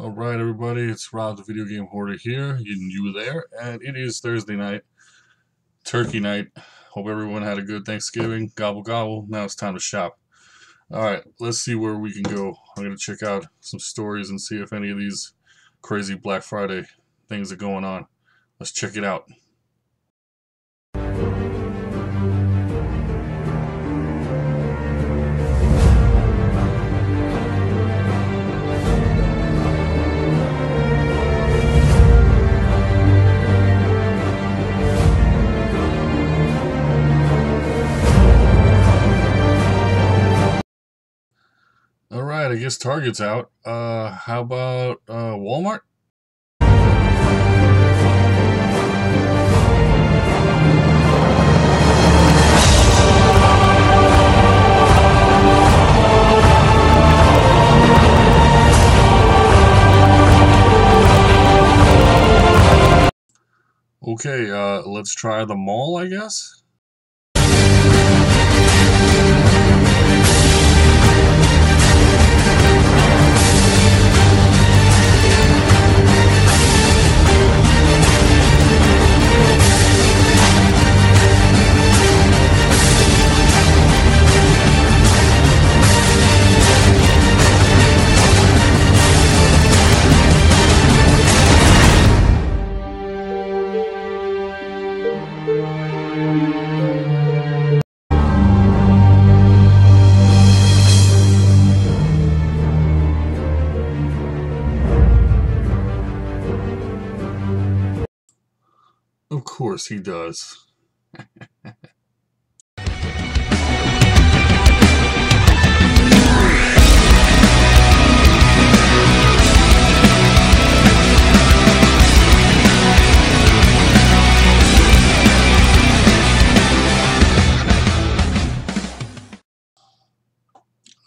Alright everybody, it's Rob the Video Game Hoarder here, and you there, and it is Thursday night, turkey night. Hope everyone had a good Thanksgiving. Gobble gobble, now it's time to shop. Alright, let's see where we can go. I'm going to check out some stories and see if any of these crazy Black Friday things are going on. Let's check it out. Alright, I guess Target's out. How about Walmart? Okay, let's try the mall, I guess. Of course he does.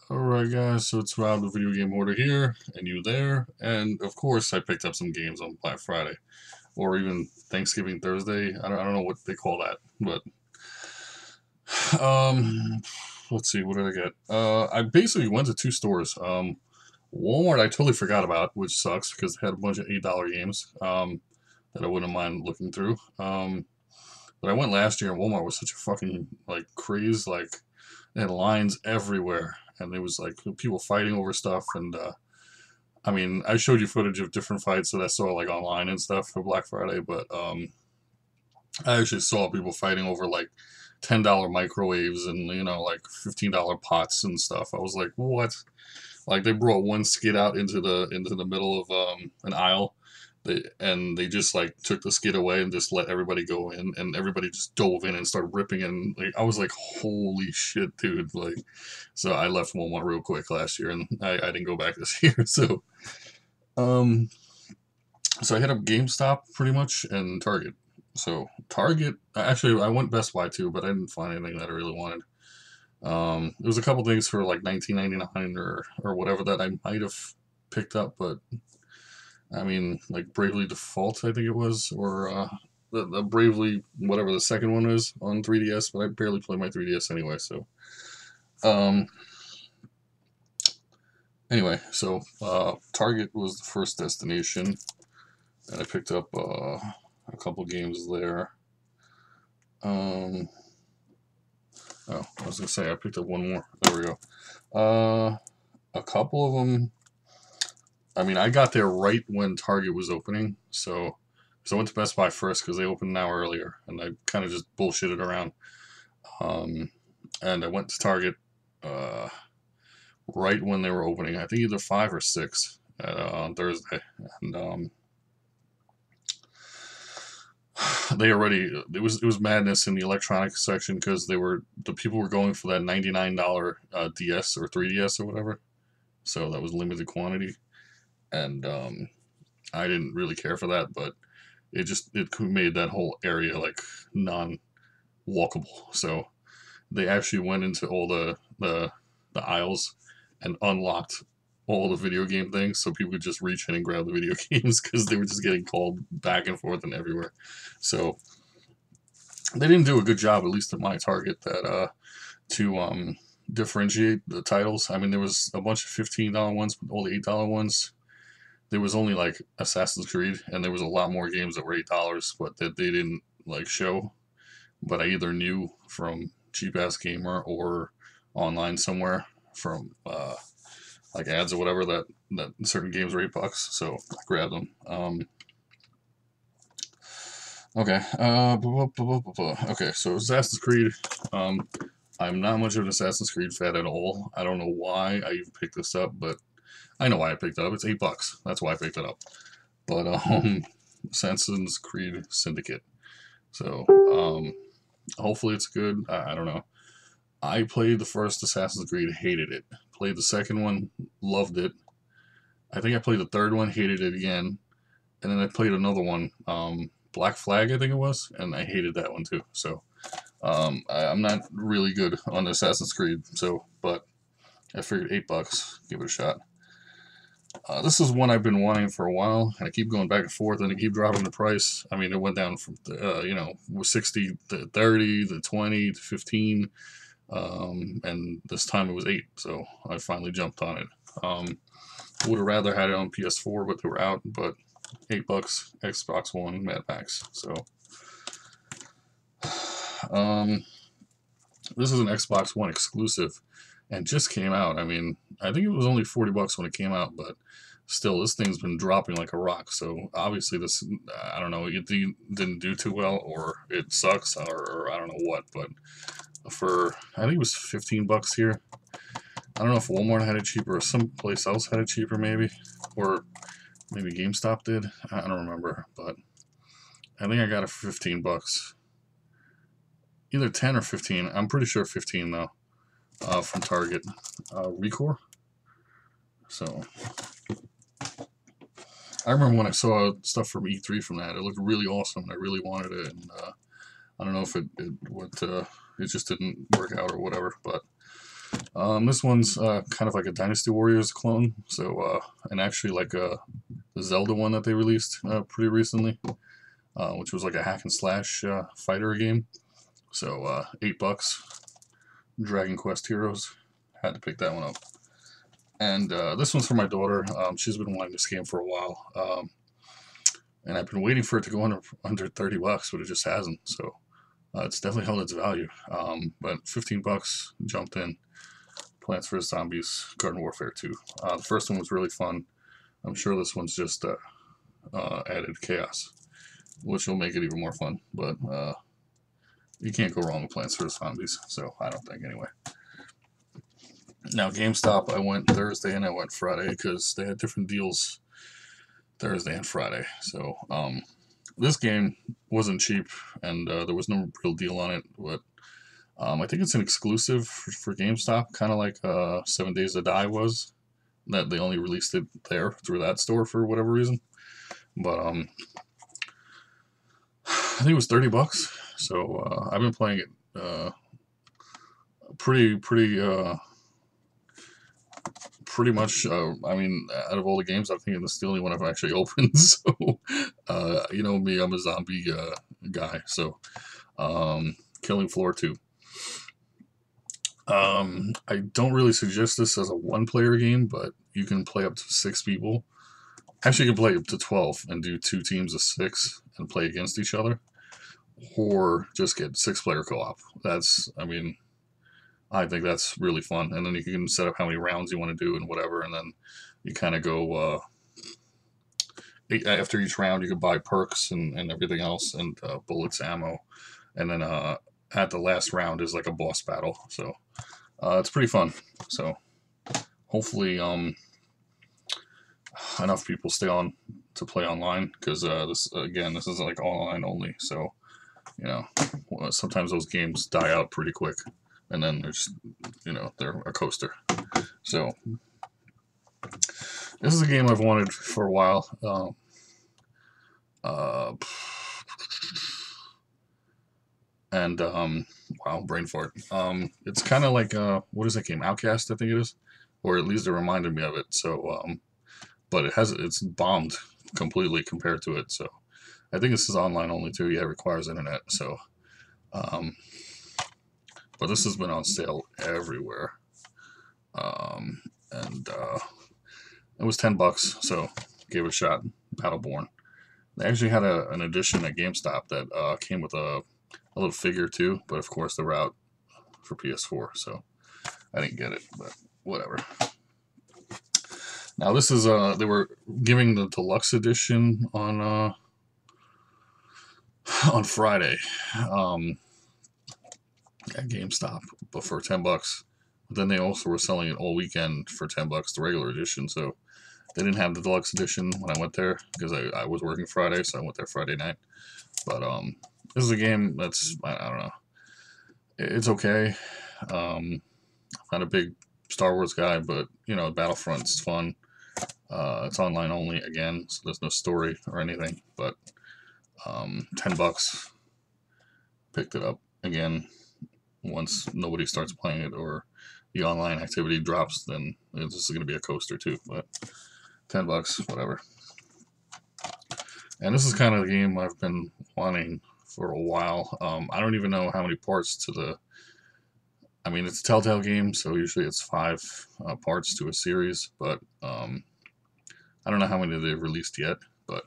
Alright guys, so it's Rob the Video Game Hoarder here, and you there, and of course I picked up some games on Black Friday. Or even Thanksgiving Thursday. I don't know what they call that, but let's see, what did I get? I basically went to two stores. Walmart I totally forgot about, which sucks because they had a bunch of $8 games that I wouldn't mind looking through. But I went last year and Walmart was such a fucking craze, they had lines everywhere, and there was people fighting over stuff, and I mean, I showed you footage of different fights that I saw online and stuff for Black Friday, but I actually saw people fighting over $10 microwaves and $15 pots and stuff. I was like, what? They brought one skid out into the middle of an aisle, and they just took the skid away and just let everybody go in, and everybody just dove in and started ripping in. I was like, holy shit, dude! So I left Walmart real quick last year, and I didn't go back this year. So. So I hit up GameStop pretty much and Target. So Target, actually I went Best Buy too, but I didn't find anything that I really wanted. There was a couple things for $19.99 or whatever that I might have picked up, but I mean Bravely Default I think it was, or the Bravely whatever the second one is on 3DS, but I barely play my 3DS anyway. So anyway, so Target was the first destination, and I picked up a couple games there. Oh, I was gonna say I picked up one more. There we go. A couple of them. I mean, I got there right when Target was opening, so I went to Best Buy first because they opened an hour earlier, and I kind of just bullshitted around. And I went to Target. Right when they were opening, I think either 5 or 6 on Thursday, and they already it was madness in the electronics section because the people were going for that $99 DS or 3DS or whatever, so that was limited quantity, and I didn't really care for that, but it made that whole area non-walkable. So they actually went into all the aisles and unlocked all the video game things, so people could just reach in and grab the video games because they were just getting called back and forth and everywhere. So they didn't do a good job, at least at my Target, that to differentiate the titles. I mean, there was a bunch of $15 ones, but all the $8 ones. there was only like Assassin's Creed, and there was a lot more games that were $8, but that they didn't like show. But I either knew from Cheap Ass Gamer or online somewhere from like ads or whatever that certain games were $8, so I grabbed them. Okay, so Assassin's Creed. I'm not much of an Assassin's Creed fan at all. I don't know why I even picked this up, but I know why I picked it up. It's $8. That's why I picked it up. But Assassin's Creed Syndicate. So hopefully it's good. I don't know. I played the first Assassin's Creed, hated it. Played the second one, loved it. I think I played the third one, hated it again. And then I played another one, Black Flag, I think it was, and I hated that one too. So I'm not really good on Assassin's Creed, so, but I figured $8, give it a shot. This is one I've been wanting for a while, and I keep going back and forth, and I keep dropping the price. I mean, it went down from, you know, 60 to 30 to 20 to 15, and this time it was 8, so I finally jumped on it. Would have rather had it on PS4, but they were out, but $8, Xbox One, Mad Max, so. This is an Xbox One exclusive and just came out. I mean, I think it was only $40 when it came out, but still, this thing's been dropping like a rock. So obviously this, I don't know, it didn't do too well, or it sucks, or I don't know what, but for, I think it was $15 here. I don't know if Walmart had it cheaper or someplace else had it cheaper maybe, or maybe GameStop did. I don't remember, but I think I got it for $15. Either 10 or 15. I'm pretty sure 15 though, from Target. ReCore. So I remember when I saw stuff from E3 from that, it looked really awesome, and I really wanted it. And I don't know if it just didn't work out or whatever. But this one's kind of like a Dynasty Warriors clone. So and actually like the Zelda one that they released pretty recently, which was like a hack and slash fighter game. So, $8, Dragon Quest Heroes, had to pick that one up. And this one's for my daughter. She's been wanting this game for a while, and I've been waiting for it to go under $30, but it just hasn't, so it's definitely held its value. But $15, jumped in. Plants vs. Zombies Garden Warfare 2. The first one was really fun. I'm sure this one's just added chaos, which will make it even more fun, but you can't go wrong with Plants vs. Zombies, so I don't think anyway. Now GameStop, I went Thursday and I went Friday because they had different deals Thursday and Friday. So this game wasn't cheap, and there was no real deal on it, but I think it's an exclusive for GameStop, kind of like 7 Days to Die was. That they only released it there through that store for whatever reason, but I think it was $30. So I've been playing it pretty much. I mean, out of all the games, I think this is the only one I've actually opened. So you know me, I'm a zombie guy. So Killing Floor 2. I don't really suggest this as a one-player game, but you can play up to 6 people. Actually, you can play up to 12 and do 2 teams of 6 and play against each other. Or just get 6-player co-op. That's, I mean, I think that's really fun. And then you can set up how many rounds you want to do and whatever, and then you kind of go, after each round you can buy perks and everything else, and bullets, ammo, and then at the last round is like a boss battle. So it's pretty fun. So hopefully enough people stay on to play online, because this, again, this is like online only, so you know, sometimes those games die out pretty quick, and then there's, you know, they're a coaster. So this is a game I've wanted for a while. Wow, brain fart. It's kind of like what is that game? Outcast, I think it is, or at least it reminded me of it. So, but it's bombed completely compared to it. So. I think this is online only too. Yeah, it requires internet. So, but this has been on sale everywhere, and it was $10. So gave a shot, Battleborn. They actually had an edition at GameStop that came with a little figure too, but of course they were out for PS4, so I didn't get it, but whatever. Now this is, they were giving the deluxe edition on Friday at GameStop, but for $10. But then they also were selling it all weekend for $10, the regular edition, so they didn't have the deluxe edition when I went there, because I was working Friday, so I went there Friday night. But this is a game that's, I don't know, it's okay. I'm not a big Star Wars guy, but, you know, Battlefront's fun. It's online only, again, so there's no story or anything, but $10, picked it up again. Once nobody starts playing it or the online activity drops, then this is going to be a coaster too, but $10, whatever. And this is kind of the game I've been wanting for a while. I don't even know how many parts to the... I mean, it's a Telltale game, so usually it's 5 parts to a series, but I don't know how many they've released yet, but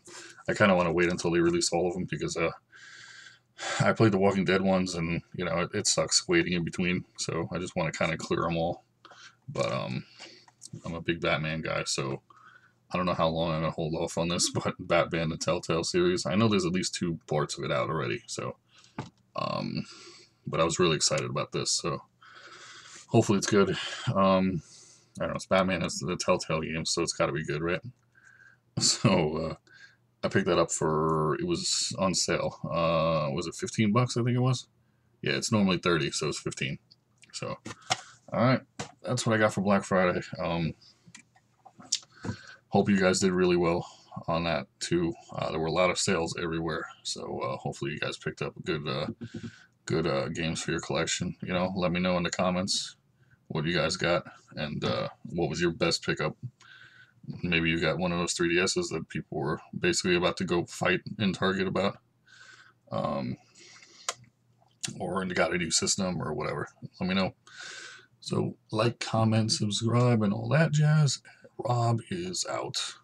I kind of want to wait until they release all of them, because I played the Walking Dead ones, and, you know, it sucks waiting in between, so I just want to kind of clear them all. But I'm a big Batman guy, so I don't know how long I'm going to hold off on this, but Batman the Telltale series, I know there's at least 2 parts of it out already, so, but I was really excited about this, so hopefully it's good. I don't know, it's Batman, it's the Telltale game, so it's got to be good, right? So, I picked that up for, it was on sale. Was it $15? I think it was. Yeah, it's normally 30, so it's 15. So, all right, that's what I got for Black Friday. Hope you guys did really well on that too. There were a lot of sales everywhere, so hopefully you guys picked up good, good games for your collection. You know, let me know in the comments what you guys got and what was your best pickup. Maybe you got one of those 3DSs that people were basically about to go fight in Target about. Or got a new system or whatever. Let me know. So like, comment, subscribe, and all that jazz. Rob is out.